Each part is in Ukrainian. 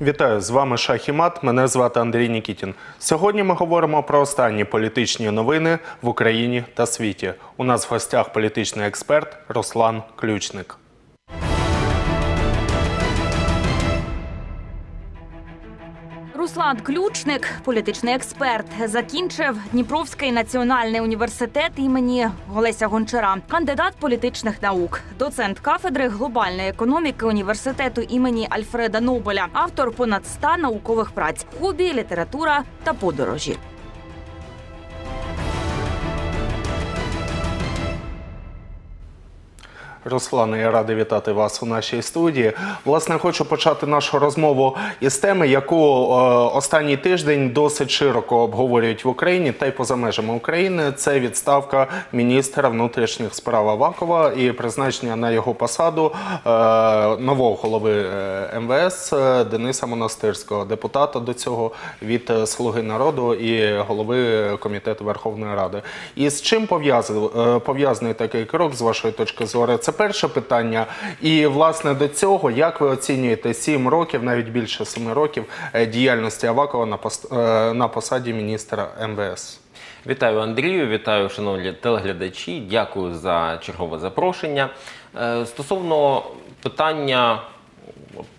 Вітаю, з вами «Шах і мат», мене звати Андрій Нікітін. Сьогодні ми говоримо про останні політичні новини в Україні та світі. У нас в гостях політичний експерт Руслан Ключник. Руслан Ключник, політичний експерт, закінчив Дніпровський національний університет імені Олеся Гончара, кандидат політичних наук, доцент кафедри глобальної економіки університету імені Альфреда Нобеля, автор понад 100 наукових праць, хобі, література та подорожі. Руслане, я радий вітати вас у нашій студії. Власне, хочу почати нашу розмову із теми, яку останній тиждень досить широко обговорюють в Україні та й поза межами України. Це відставка міністра внутрішніх справ Авакова і призначення на його посаду нового голови МВС Дениса Монастирського, депутата до цього від «Слуги народу» і голови Комітету Верховної Ради. І з чим пов'язаний такий крок, з вашої точки зору? Це перше питання. І, власне, до цього, як ви оцінюєте 7 років, навіть більше 7 років, діяльності Авакова на посаді міністра МВС? Вітаю, Андрію, вітаю, шановні телеглядачі. Дякую за чергове запрошення. Стосовно питання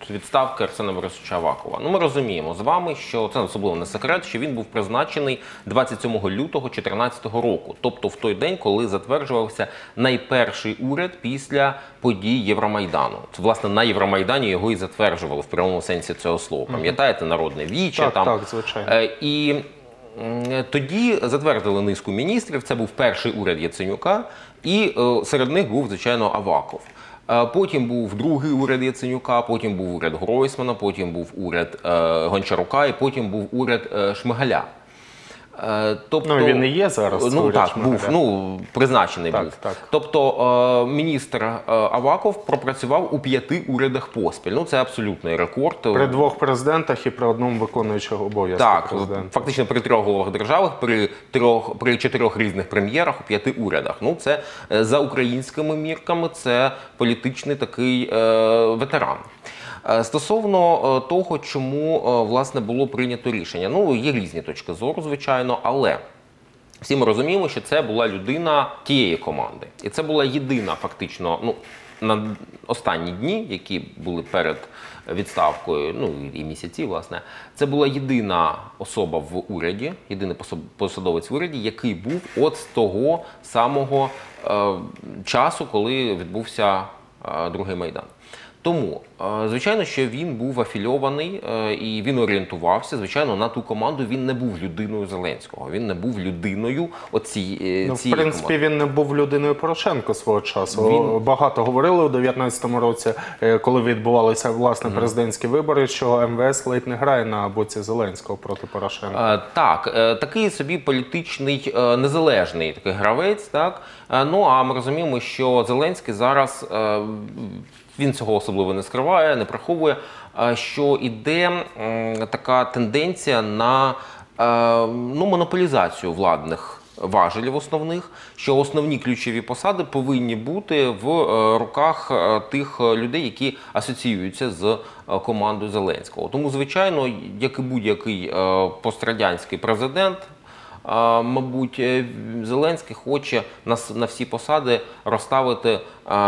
відставки Арсена Борисовича Авакова. Ну, ми розуміємо з вами, що це особливо не секрет, що він був призначений 27 лютого 2014 року, тобто в той день, коли затверджувався найперший уряд після подій Євромайдану. Це, власне, на Євромайдані його і затверджували в прямому сенсі цього слова. Пам'ятаєте, народне віче? Так, там. Так, звичайно. І тоді затвердили низку міністрів, це був перший уряд Яценюка, і серед них був, звичайно, Аваков. Потім був другий уряд Яценюка, потім був уряд Гройсмана, потім був уряд Гончарука і потім був уряд Шмигаля. Тобто, ну, він і є зараз, ну, уряд Шмигаля. Був, ну, призначений так, був. Так. Тобто міністр Аваков пропрацював у 5 урядах поспіль. Ну, це абсолютний рекорд. При 2 президентах і при 1 виконуючого обов'язку президента. Так, фактично при 3 головах держави, при 4 різних прем'єрах, у 5 урядах. Ну, це за українськими мірками, це політичний такий ветеран. Стосовно того, чому, власне, було прийнято рішення. Ну, є різні точки зору, звичайно, але всі ми розуміємо, що це була людина тієї команди. І це була єдина, фактично, ну, на останні дні, які були перед відставкою, ну, і місяці, власне, це була єдина особа в уряді, єдиний посадовець в уряді, який був от з того самого часу, коли відбувся Другий Майдан. Тому, звичайно, що він був афільований і він орієнтувався, звичайно, на ту команду. Він не був людиною Зеленського, він не був людиною цієї команди. В принципі, він не був людиною Порошенко свого часу. Він... Багато говорили у 2019 році, коли відбувалися, власне, президентські вибори, що МВС ледь не грає на боці Зеленського проти Порошенка. Так, такий собі політичний, незалежний такий гравець, так? Ну, а ми розуміємо, що Зеленський зараз... Він цього особливо не скриває, не приховує, що йде така тенденція на, ну, монополізацію владних важелів основних, що основні ключові посади повинні бути в руках тих людей, які асоціюються з командою Зеленського. Тому, звичайно, як і будь-який пострадянський президент, мабуть, Зеленський хоче на всі посади розставити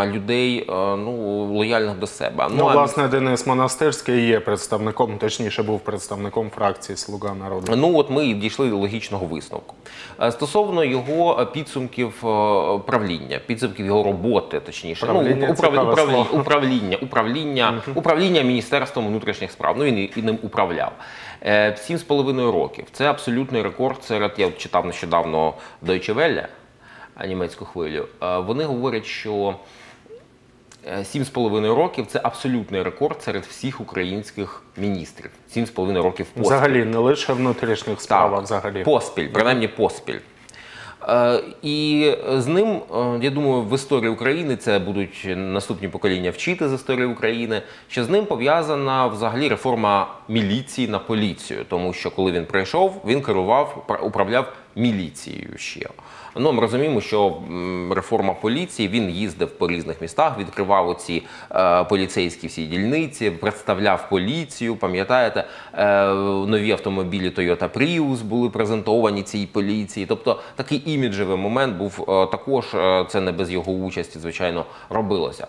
людей, ну, лояльних до себе. Ну, власне, Денис Монастирський є представником, точніше був представником фракції «Слуга народу». Ну, от ми і дійшли до логічного висновку. Стосовно його підсумків правління, підсумків його роботи, точніше. Управління Міністерством внутрішніх справ. Ну, він і ним управляв. 7,5 років. Це абсолютний рекорд серед, я читав нещодавно Deutsche Welle, німецьку хвилю, вони говорять, що 7,5 років – це абсолютний рекорд серед всіх українських міністрів. 7,5 років поспіль. Взагалі, не лише внутрішніх справ, а взагалі. Поспіль, принаймні поспіль. І з ним, я думаю, в історії України, це будуть наступні покоління вчити з історії України, що з ним пов'язана взагалі реформа міліції на поліцію. Тому що коли він прийшов, він керував, управляв міліцією ще. Ну, ми розуміємо, що реформа поліції, він їздив по різних містах, відкривав оці поліцейські всі дільниці, представляв поліцію, пам'ятаєте, нові автомобілі Toyota Prius були презентовані цій поліції. Тобто такий іміджевий момент був також, це не без його участі, звичайно, робилося.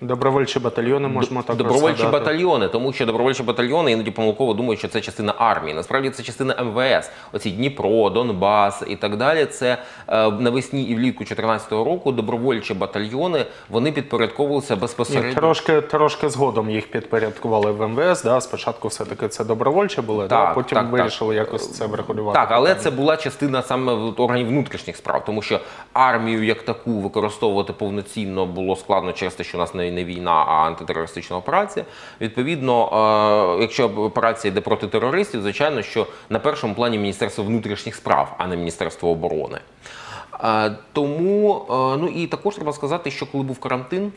Добровольчі батальйони можемо так розглядати. Добровольчі батальйони, тому що добровольчі батальйони іноді помилково думають, що це частина армії. Насправді це частина МВС. Оці Дніпро, Донбас і так далі. Це навесні і влітку 2014 року добровольчі батальйони, вони підпорядковувалися безпосередньо. Трошки згодом їх підпорядкували в МВС, да? Спочатку все-таки це добровольчі були, так, да? Потім так, вирішили так, якось це врегулювати. Так, але це була частина саме органів внутрішніх справ, тому що армію як таку використовувати повноцінно було складно через те, що у нас не війна, а антитерористична операція. Відповідно, якщо операція йде проти терористів, звичайно, що на першому плані Міністерство внутрішніх справ, а не Міністерство оборони. Тому, ну і також треба сказати, що коли був карантин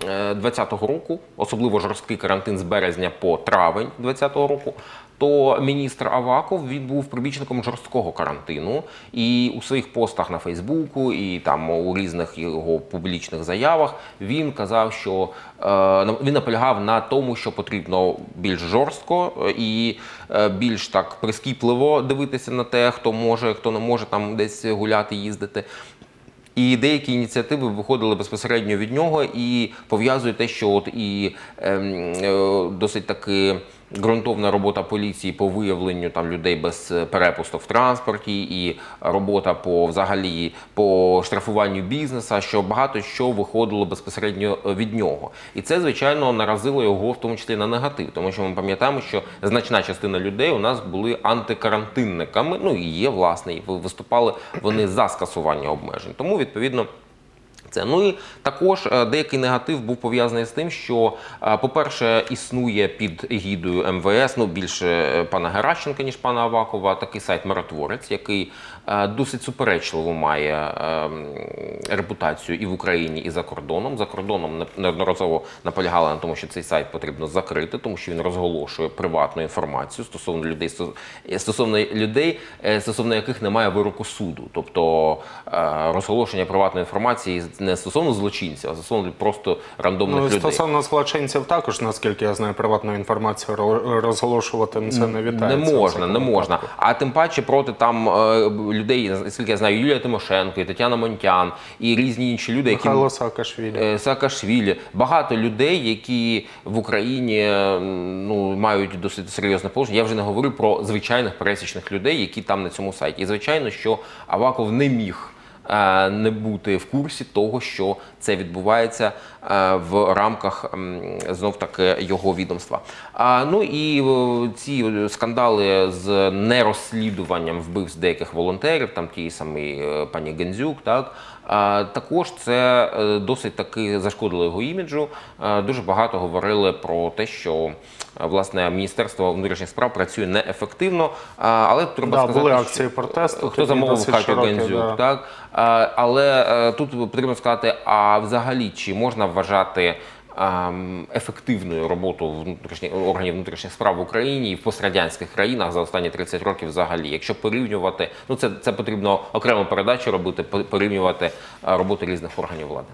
2020 року, особливо жорсткий карантин з березня по травень 2020 року, то міністр Аваков, він був прибічником жорсткого карантину. І у своїх постах на Фейсбуку, і там у різних його публічних заявах, він казав, що він наполягав на тому, що потрібно більш жорстко і більш так прискіпливо дивитися на те, хто може, хто не може там десь гуляти, їздити. І деякі ініціативи виходили безпосередньо від нього і пов'язують те, що от і досить таки ґрунтовна робота поліції по виявленню там людей без перепусток в транспорті, і робота по взагалі по штрафуванню бізнесу, що багато що виходило безпосередньо від нього. І це, звичайно, наразило його в тому числі на негатив, тому що ми пам'ятаємо, що значна частина людей у нас були антикарантинниками, ну і є, власне, і виступали вони за скасування обмежень. Тому, відповідно, це. Ну і також деякий негатив був пов'язаний з тим, що, по-перше, існує під егідою МВС, ну більше пана Геращенка, ніж пана Авакова, такий сайт «Миротворець», який досить суперечливо має репутацію і в Україні, і за кордоном. За кордоном неодноразово наполягали на тому, що цей сайт потрібно закрити, тому що він розголошує приватну інформацію стосовно людей, стосовно яких немає вироку суду. Тобто розголошення приватної інформації не стосовно злочинців, а стосовно просто рандомних людей. Стосовно злочинців також, наскільки я знаю, приватну інформацію розголошувати це не вітається. Не можна. А тим паче проти там людей, наскільки я знаю, Юлія Тимошенко, і Тетяна Монтян, і різні інші люди, які... Михайло Саакашвілі. Багато людей, які в Україні ну, мають досить серйозне положення. Я вже не говорю про звичайних пересічних людей, які там на цьому сайті. І звичайно, що Аваков не міг не бути в курсі того, що це відбувається в рамках, знов-таки, його відомства. Ну і ці скандали з нерозслідуванням вбивств деяких волонтерів, там тієї самої пані Гензюк, так, також це досить таки зашкодило його іміджу. Дуже багато говорили про те, що, власне, Міністерство внутрішніх справ працює неефективно, але треба сказати, були акції протесту, хто замовив Катю Гензюк, да. Так? Але тут потрібно сказати, а взагалі, чи можна вважати ефективною роботу органів внутрішніх справ в Україні і в пострадянських країнах за останні 30 років взагалі. Якщо порівнювати, ну це потрібно окрему передачу робити, порівнювати роботу різних органів влади.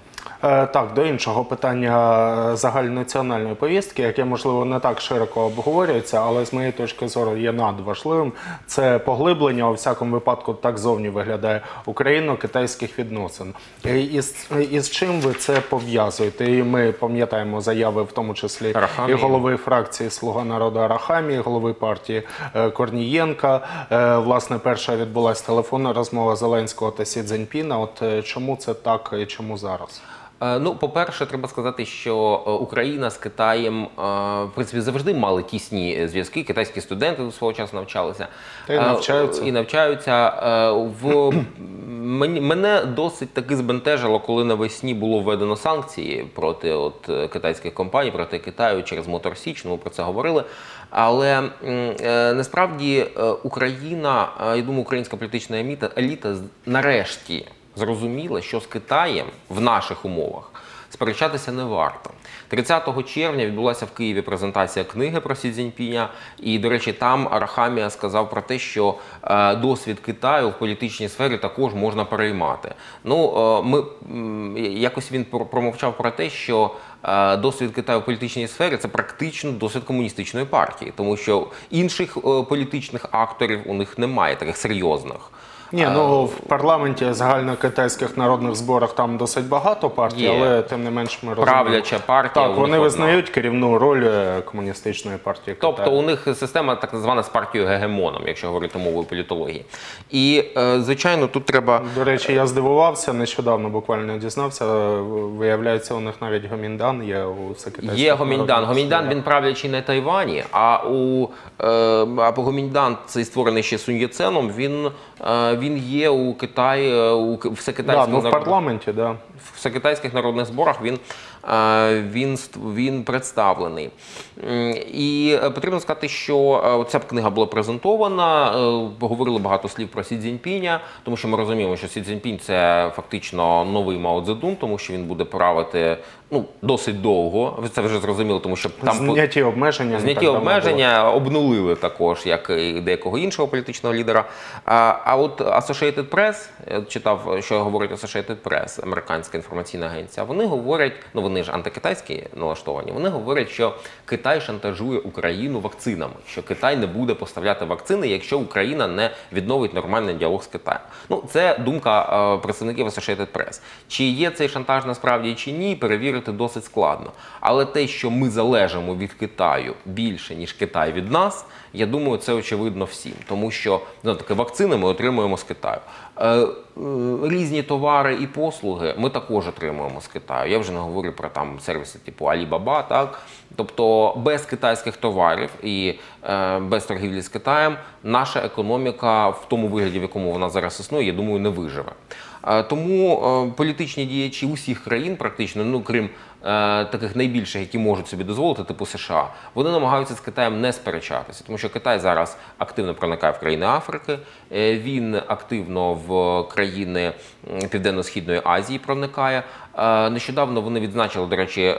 Так, до іншого питання загальнонаціональної повістки, яке, можливо, не так широко обговорюється, але з моєї точки зору є надважливим. Це поглиблення, у всякому випадку так зовні виглядає, україно-китайських відносин. І з чим ви це пов'язуєте? І ми пам'ятаємо заяви, в тому числі Рахамі, і голови фракції «Слуга народу» Рахамі, голови партії Корнієнка. Власне, перша відбулася телефонна розмова Зеленського та Сі Цзіньпіна. От чому це так і чому зараз? Ну, по-перше, треба сказати, що Україна з Китаєм, в принципі, завжди мали тісні зв'язки. Китайські студенти до свого часу навчалися. І навчаються. Мене досить таки збентежило, коли навесні було введено санкції проти китайських компаній, проти Китаю через Мотор Січ, ми про це говорили. Але насправді Україна, я думаю, українська політична еліта нарешті зрозуміла, що з Китаєм в наших умовах сперечатися не варто. 30 червня відбулася в Києві презентація книги про Сі Цзіньпіня. І, до речі, там Арахамія сказав про те, що досвід Китаю в політичній сфері також можна переймати. Ну, якось він промовчав про те, що досвід Китаю в політичній сфері – це практично досвід комуністичної партії. Тому що інших політичних акторів у них немає, таких серйозних. Ні, ну в парламенті загальнокитайських народних зборах там досить багато партій, але тим не менш ми розуміємо. Правляча партія. Так, вони визнають керівну роль комуністичної партії Китаю. Тобто у них система так звана з партією гегемоном, якщо говорити мовою політології. І, звичайно, тут треба… До речі, я здивувався, нещодавно буквально дізнався, виявляється, у них навіть Гоміндан є у всекитайських… Є Гоміндан. Гоміндан, він правлячий на Тайвані, а Гоміндан, цей створений ще Сунь Єценом, він є у Китаї, у всекитайських народних зборах він представлений. І потрібно сказати, що ця книга була презентована, говорили багато слів про Сі Цзіньпіня, тому що ми розуміємо, що Сі Цзіньпінь – це фактично новий Мао Цзедун, тому що він буде правити досить довго, це вже зрозуміло, тому що там… Зняті обмеження. Зняті обмеження обнулили також, як і деякого іншого політичного лідера. А от Associated Press, читав, що говорить Associated Press, американська інформаційна агенція, вони говорять, ну вони ж антикитайські налаштовані, вони говорять, що Китай шантажує Україну вакцинами, що Китай не буде поставляти вакцини, якщо Україна не відновить нормальний діалог з Китаєм. Ну, це думка представників Associated Press. Чи є цей шантаж насправді, чи ні, перевірити досить складно. Але те, що ми залежимо від Китаю більше, ніж Китай від нас, я думаю, це очевидно всім, тому що вакцини ми отримуємо з Китаю. Різні товари і послуги ми також отримуємо з Китаю. Я вже не говорю про сервіси типу Alibaba, так? Тобто без китайських товарів і без торгівлі з Китаєм наша економіка в тому вигляді, в якому вона зараз існує, я думаю, не виживе. Тому політичні діячі усіх країн практично, ну крім таких найбільших, які можуть собі дозволити, типу США, вони намагаються з Китаєм не сперечатися, тому що Китай зараз активно проникає в країни Африки, він активно в країни Південно-Східної Азії проникає. Нещодавно вони відзначили, до речі,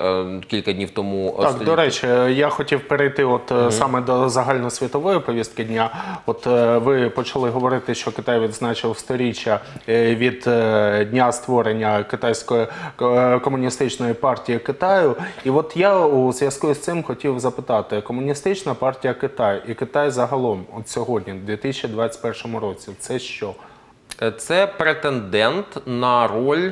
кілька днів тому… Так, до речі, я хотів перейти саме до загальносвітової повістки дня. Ви почали говорити, що Китай відзначив 100-річчя від дня створення Китайської комуністичної партії Китаю. І от я у зв'язку з цим хотів запитати, комуністична партія Китаю і Китай загалом от сьогодні, в 2021 році, це що? Це претендент на роль…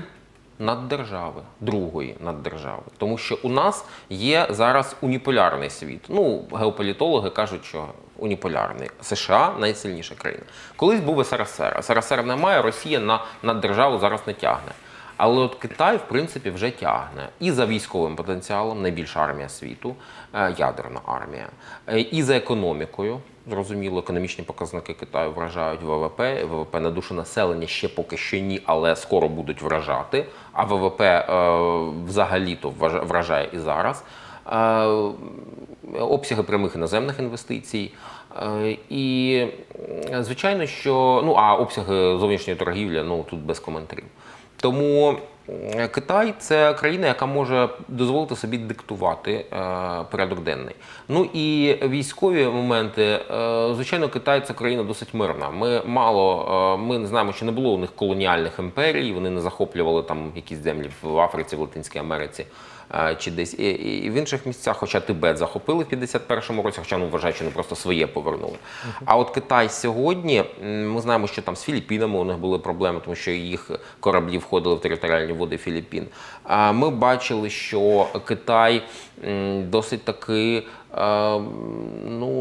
наддержави, другої наддержави. Тому що у нас є зараз уніполярний світ. Ну, геополітологи кажуть, що уніполярний. США – найсильніша країна. Колись був СРСР. СРСР немає, Росія на наддержаву зараз не тягне. Але от Китай, в принципі, вже тягне. І за військовим потенціалом, найбільша армія світу, ядерна армія, і за економікою. Зрозуміло, економічні показники Китаю вражають ВВП. ВВП на душу населення ще поки що ні, але скоро будуть вражати. А ВВП взагалі-то вражає і зараз. Обсяги прямих іноземних інвестицій. І, звичайно, що… Ну, а обсяги зовнішньої торгівлі, ну, тут без коментарів. Тому Китай – це країна, яка може дозволити собі диктувати порядок денний. Ну і військові моменти. Звичайно, Китай – це країна досить мирна. Ми знаємо, що не було у них колоніальних імперій, вони не захоплювали там якісь землі в Африці, в Латинській Америці чи десь і в інших місцях, хоча Тибет захопили в 51-му році, хоча, ну, вважаючи, не просто своє повернули. А от Китай сьогодні, ми знаємо, що там з Філіппінами у них були проблеми, тому що їх кораблі входили в територіальні води Філіппін. Ми бачили, що Китай досить таки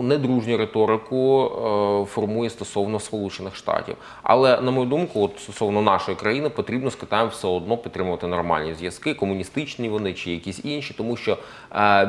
недружню риторику формує стосовно Сполучених Штатів. Але, на мою думку, стосовно нашої країни потрібно з Китаєм все одно підтримувати нормальні зв'язки, комуністичні вони чи якісь інші, тому що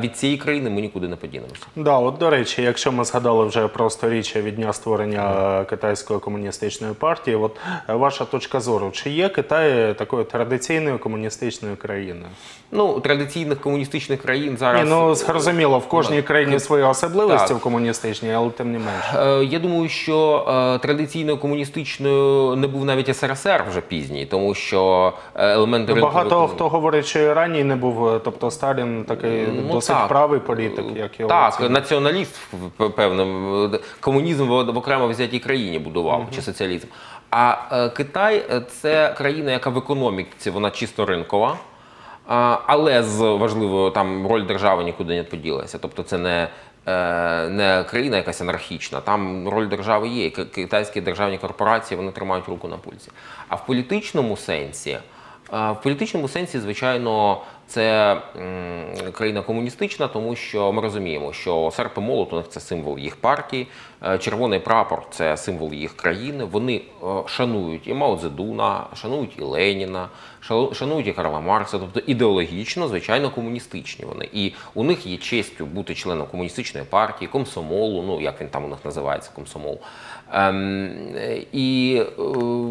від цієї країни ми нікуди не подінемося. Да, от, до речі, якщо ми згадали вже про сторіччя від дня створення Китайської комуністичної партії, от ваша точка зору, чи є Китай такою традиційною комуністичною країною? Ну, традиційних комуністичних країн зараз... Ні, ну, зрозуміло, в кожній країні свої особливості в комуністичній, але тим не менше. Я думаю, що традиційною комуністичною не був навіть СРСР вже пізній, тому що елементи... Багато хто говорить, що і ранній не був, тобто Сталін такий досить правий політик, як його... Так, націоналіст, певно, комунізм в окремо взятій країні будував, чи соціалізм. А Китай – це країна, яка в економіці, вона чисто ринкова, але з важливою там роль держави нікуди не поділася. Тобто це не країна якась анархічна, там роль держави є. Китайські державні корпорації, вони тримають руку на пульсі. А в політичному сенсі, звичайно, це країна комуністична, тому що ми розуміємо, що серп і молот у них – це символ їх партії, червоний прапор – це символ їх країни. Вони шанують і Мао Цзедуна, шанують і Леніна, шанують і Карла Маркса, тобто ідеологічно, звичайно, комуністичні вони. І у них є честь бути членом комуністичної партії, комсомолу, ну, як він там у них називається, комсомол. І,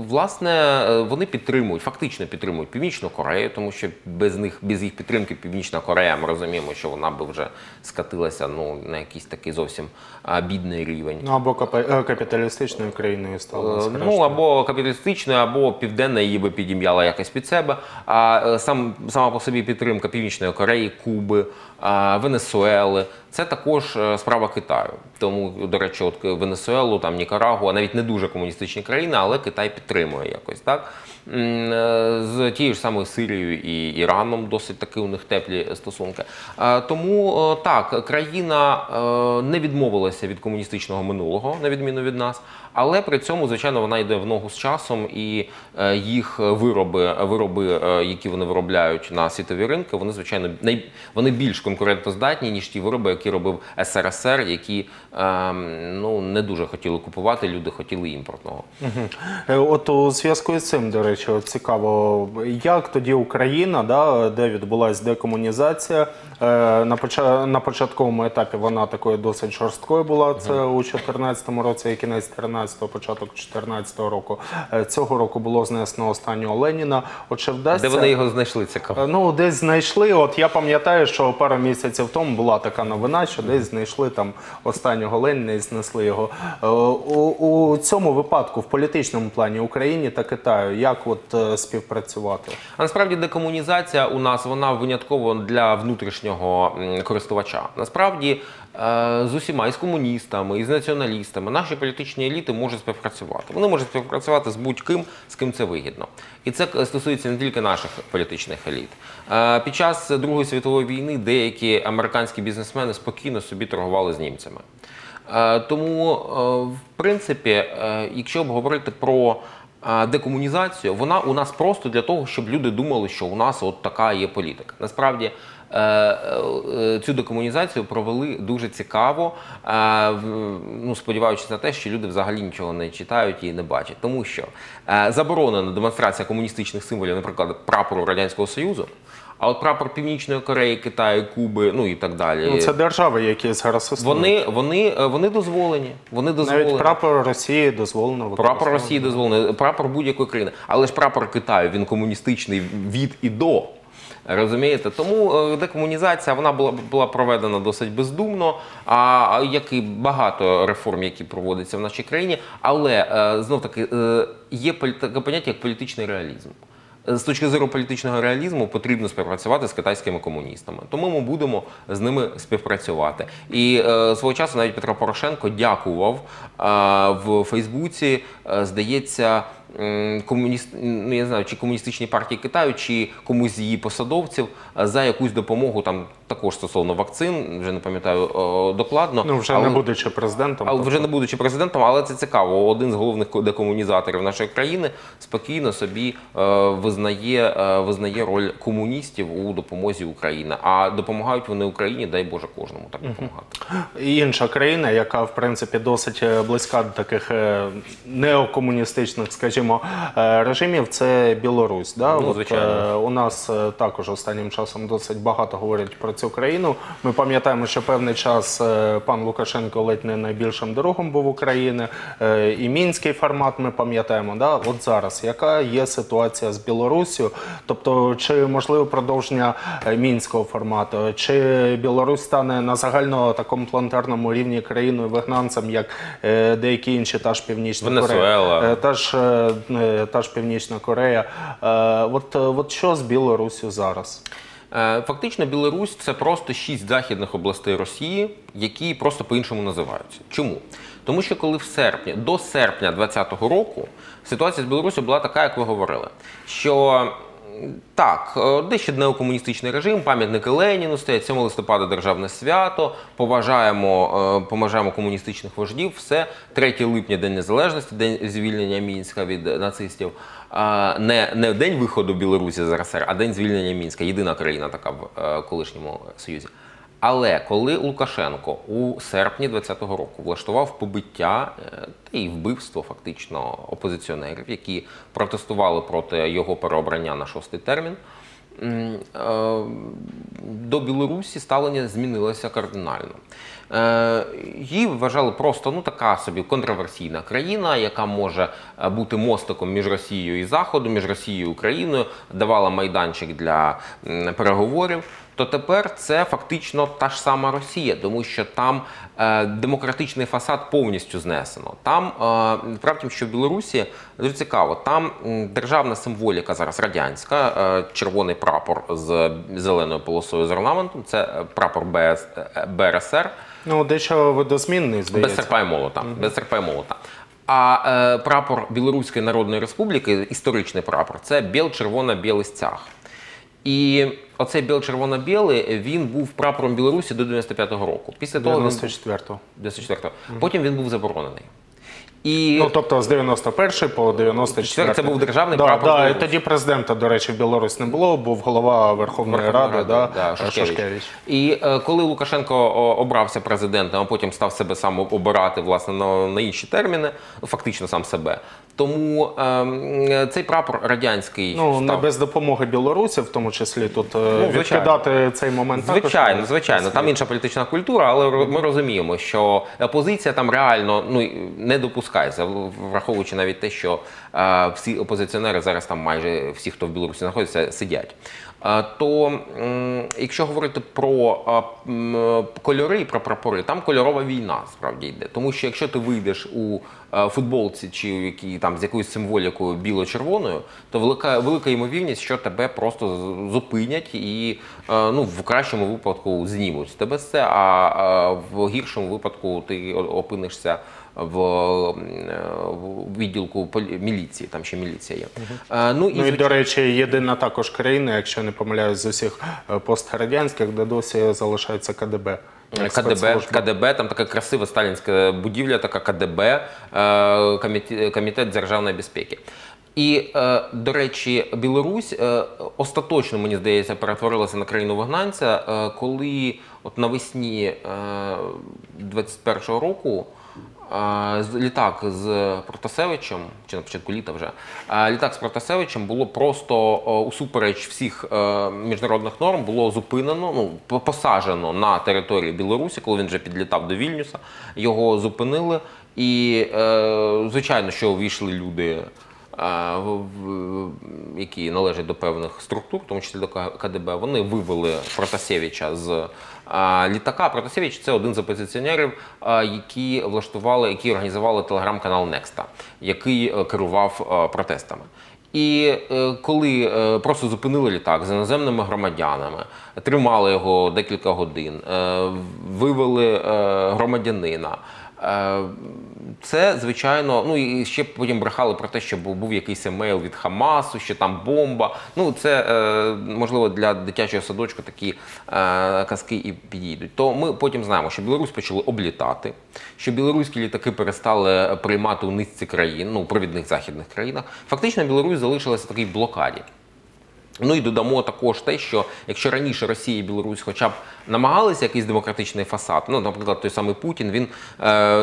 власне, вони підтримують, фактично підтримують Північну Корею, тому що без них, без їх підтримки Північна Корея, ми розуміємо, що вона би вже скатилася на якийсь такий зовсім бідний рівень. Ну, або капіталістичною країною стала. Ну, або капіталістичною, або південна її би підім'яла якось під себе. А сама по собі підтримка Північної Кореї, Куби, Венесуели – це також справа Китаю. Тому, до речі, Венесуелу, Нікарагуа, навіть не дуже комуністичні країни, але Китай підтримує якось, так? З тією ж самою Сирією і Іраном досить таки у них теплі стосунки. Тому, так, країна не відмовилася від комуністичного минулого, на відміну від нас, але при цьому, звичайно, вона йде в ногу з часом, і їх вироби, які вони виробляють на світові ринки, вони, звичайно, вони більш конкурентоздатні, ніж ті вироби, які робив СРСР, які не дуже хотіли купувати, люди хотіли імпортного. От у зв'язку з цим, до речі, цікаво, як тоді Україна, де відбулася декомунізація, на початковому етапі вона такою досить жорсткою була, це у 14-му році, кінець 13-го, початок 14-го року. Цього року було знесено останнього Леніна. Де вони його знайшли, цікаво? Ну, десь знайшли, от я пам'ятаю, що пару місяців тому була така новина, що десь знайшли там останнього Леніна і знесли його. У цьому випадку, в політичному плані Україні та Китаю, як от співпрацювати? Насправді декомунізація у нас, вона винятково для внутрішнього користувача. Насправді з усіма, і з комуністами, і з націоналістами, наші політичні еліти можуть співпрацювати. Вони можуть співпрацювати з будь-ким, з ким це вигідно. І це стосується не тільки наших політичних еліт. Під час Другої світової війни деякі американські бізнесмени спокійно собі торгували з німцями. Тому, в принципі, якщо говорити про декомунізацію, вона у нас просто для того, щоб люди думали, що у нас от така є політика. Насправді, цю декомунізацію провели дуже цікаво, сподіваючись на те, що люди взагалі нічого не читають і не бачать. Тому що заборонена демонстрація комуністичних символів, наприклад, прапору Радянського Союзу, а от прапор Північної Кореї, Китаю, Куби, ну і так далі. Це держави, які зараз існують. Вони дозволені. Навіть прапор Росії дозволено використовувати. Прапор Росії дозволений, прапор будь-якої країни. Але ж прапор Китаю, він комуністичний від і до. Розумієте? Тому декомунізація, вона була проведена досить бездумно, як і багато реформ, які проводяться в нашій країні, але, знов-таки, є таке поняття, як політичний реалізм. З точки зору політичного реалізму потрібно співпрацювати з китайськими комуністами. Тому ми будемо з ними співпрацювати. І свого часу навіть Петро Порошенко дякував в Фейсбуці, здається, ну, я не знаю, чи Комуністичній партії Китаю, чи комусь з її посадовців за якусь допомогу, там також стосовно вакцин, вже не пам'ятаю докладно. Ну, вже не будучи президентом. Але, вже не будучи президентом, але це цікаво. Один з головних декомунізаторів нашої країни спокійно собі визнає роль комуністів у допомозі Україні. А допомагають вони Україні, дай Боже, кожному так допомагати. Інша країна, яка, в принципі, досить близька до таких неокомуністичних, скажімо, режимів, це Білорусь. Да? Ну, звичайно. У нас також останнім часом досить багато говорять про цю країну. Ми пам'ятаємо, що певний час пан Лукашенко ледь не найбільшим другом був України. І мінський формат ми пам'ятаємо. Да? От зараз, яка є ситуація з Білоруссю? Тобто, чи можливо продовження мінського формату? Чи Білорусь стане на загальному такому планетарному рівні країною-вигнанцем, як деякі інші, та ж Північна Корея? Та ж Північна Корея. От що з Білоруссю зараз? Фактично Білорусь – це просто 6 західних областей Росії, які просто по-іншому називаються. Чому? Тому що коли до серпня 2020 року ситуація з Білоруссю була така, як ви говорили, що так, дещо неокомуністичний режим, пам'ятники Леніну стоять, 7 листопада державне свято, поважаємо комуністичних вождів, все, 3 липня День Незалежності, День звільнення Мінська від нацистів. Не день виходу Білорусі з РСР, а день звільнення Мінська. Єдина країна така в колишньому Союзі. Але коли Лукашенко у серпні 2020 року влаштував побиття та й вбивство фактично опозиціонерів, які протестували проти його переобрання на 6-й термін, до Білорусі ставлення змінилося кардинально. Її вважали просто така собі контроверсійна країна, яка може бути мостиком між Росією і Заходом, між Росією і Україною, давала майданчик для переговорів. То тепер це фактично та ж сама Росія, тому що там демократичний фасад повністю знесено. Там, правда, що в Білорусі, дуже цікаво, там державна символіка зараз радянська, червоний прапор з зеленою полосою з орнаментом, це прапор БРСР. Ну, дещо видозмінний, здається. БСРП і молота, БСРП і молота. А прапор Білоруської Народної Республіки, історичний прапор, це біл-червоно-білий стяг. І оцей біл-червоно-білий, він був прапором Білорусі до 95-го року. Після того 94-го. 94-го. Потім він був заборонений. І... Ну, тобто з 91-ї по 94-й. Це був державний прапор. Да, і тоді президента, до речі, в Білорусі не було, був голова Верховної Ради, Шушкевич. І коли Лукашенко обрався президентом, а потім став себе сам обирати, власне, на інші терміни, фактично сам себе, тому цей прапор радянський... Ну, не без допомоги білорусів, в тому числі, тут відкидати цей момент також. Звичайно, звичайно. Там інша політична культура, але ми розуміємо, що опозиція там реально не допускається, враховуючи навіть те, що всі опозиціонери зараз там майже всі, хто в Білорусі знаходяться, сидять. То, якщо говорити про кольори і про прапори, там кольорова війна, справді, йде. Тому що, якщо ти вийдеш у футболці чи з якоюсь символікою біло-червоною, то велика ймовірність, що тебе просто зупинять і в кращому випадку знімуть з тебе це, а в гіршому випадку ти опинишся в відділку міліції, там ще міліція є. Ну і, до речі, єдина також країна, якщо не помиляюсь, з усіх пострадянських, де досі залишається КДБ. КДБ, там така красива сталінська будівля, така КДБ, Комітет державної безпеки. І, до речі, Білорусь остаточно, мені здається, перетворилася на країну-вигнанця, коли навесні 21-го року літак з Протасевичем, чи на початку літа вже, літак з Протасевичем було просто усупереч всіх міжнародних норм, було зупинено, посаджено на території Білорусі, коли він вже підлітав до Вільнюса, його зупинили і, звичайно, що увійшли люди, які належать до певних структур, в тому числі до КДБ, вони вивели Протасевича з літака. Протасевич – це один з опозиціонерів, які організували телеграм-канал Некста, який керував протестами. І коли просто зупинили літак з іноземними громадянами, тримали його декілька годин, вивели громадянина, Це, звичайно, ну і ще потім брехали про те, що був якийсь емейл від Хамасу, що там бомба. Ну, це, можливо, для дитячого садочку такі казки і підійдуть. То ми потім знаємо, що Білорусь почали облітати, що білоруські літаки перестали приймати у низці країн, ну, у провідних західних країнах. Фактично, Білорусь залишилася в такій блокаді. Ну і додамо також те, що якщо раніше Росія і Білорусь хоча б намагалися якийсь демократичний фасад, ну, наприклад, той самий Путін, він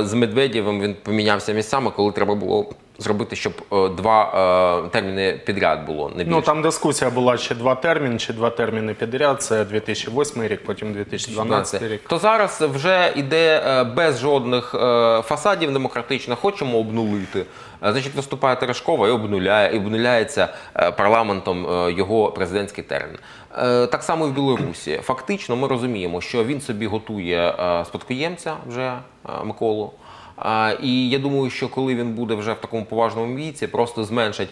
з Медведєвим він помінявся місцями, коли треба було зробити, щоб два терміни підряд було, не більше. Ну, там дискусія була, чи два терміни підряд, це 2008 рік, потім 2012 рік. То зараз вже йде без жодних фасадів демократично, хочемо обнулити. Значить, виступає Терешкова і обнуляється парламентом його президентський термін. Так само і в Білорусі. Фактично ми розуміємо, що він собі готує спадкоємця вже, Миколу. І я думаю, що коли він буде вже в такому поважному віці, просто зменшать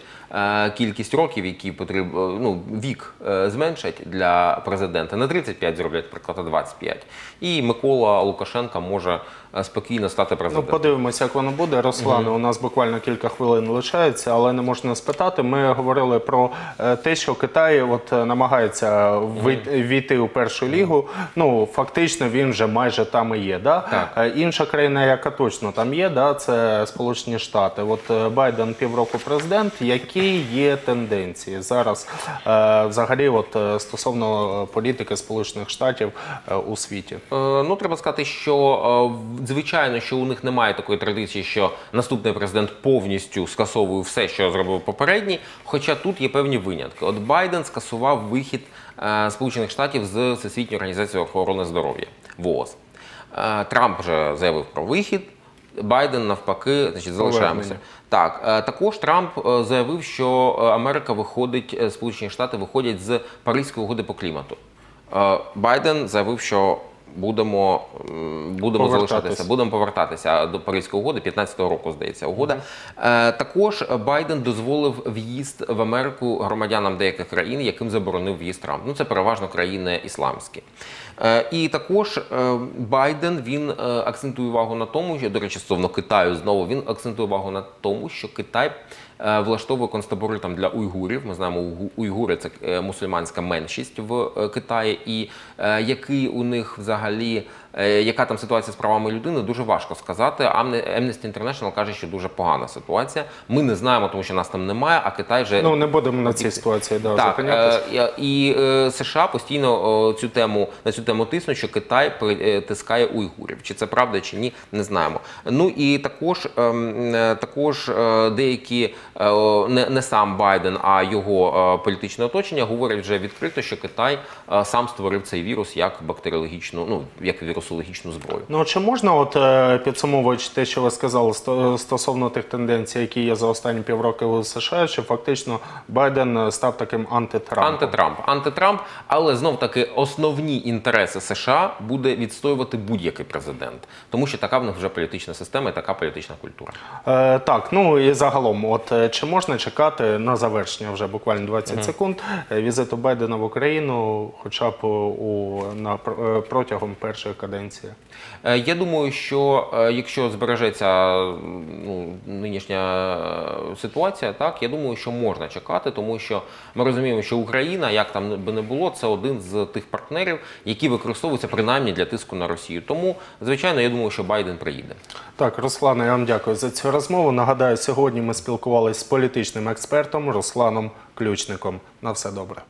кількість років, які потрібно, ну, вік зменшать для президента. На 35 зроблять, наприклад, а 25. І Микола Лукашенка може спокійно стати президентом. Ну, подивимося, як воно буде. Руслане, у нас буквально кілька хвилин лишається, але не можна спитати. Ми говорили про те, що Китай от намагається війти у першу лігу. Ну, фактично, він вже майже там і є. Да? Так. Інша країна, яка точно там є, да, це Сполучені Штати. От Байден півроку президент. Які є тенденції зараз взагалі от, стосовно політики Сполучених Штатів у світі? Ну, треба сказати, що звичайно, що у них немає такої традиції, що наступний президент повністю скасовує все, що зробив попередній, хоча тут є певні винятки. От Байден скасував вихід Сполучених Штатів з Всесвітньої організації охорони здоров'я, ВООЗ. Трамп вже заявив про вихід. Байден, навпаки, значить, залишаємося. Так, також Трамп заявив, що Америка виходить, Сполучені Штати виходять з Паризької угоди по клімату. Байден заявив, що будемо залишатися, будемо повертатися до Паризької угоди, 15-го року, здається, угода. Також Байден дозволив в'їзд в Америку громадянам деяких країн, яким заборонив в'їзд Трамп. Ну, це переважно країни ісламські. І також Байден, він акцентує увагу на тому, що, до речі, стосовно Китаю знову, він акцентує увагу на тому, що Китай влаштовує концтабори там для уйгурів. Ми знаємо, уйгури – це мусульманська меншість в Китаї, і який у них взагалі, яка там ситуація з правами людини, дуже важко сказати. Amnesty International каже, що дуже погана ситуація. Ми не знаємо, тому що нас там немає, а Китай вже… Ну, не будемо на цій ситуації, да, зупинятися. І США постійно на цю тему тиснуть, що Китай притискає уйгурів. Чи це правда, чи ні, не знаємо. Ну і також деякі, не сам Байден, а його політичне оточення, говорять вже відкрито, що Китай сам створив цей вірус як бактеріологічну, ну, як вірус. Зброю. Ну, чи можна, от підсумовуючи те, що ви сказали стосовно тих тенденцій, які є за останні півроки у США, що фактично Байден став таким антитрампом? Антитрамп, але знов-таки основні інтереси США буде відстоювати будь-який президент, тому що така в них вже політична система і така політична культура. Так, ну і загалом, от чи можна чекати на завершення вже буквально 20 секунд візиту Байдена в Україну, хоча б протягом першої каденція? Я думаю, що якщо збережеться, ну, нинішня ситуація, так, я думаю, що можна чекати, тому що ми розуміємо, що Україна, як там би не було, це один з тих партнерів, які використовуються принаймні для тиску на Росію. Тому, звичайно, я думаю, що Байден приїде. Так, Руслане, я вам дякую за цю розмову. Нагадаю, сьогодні ми спілкувалися з політичним експертом Русланом Ключником. На все добре.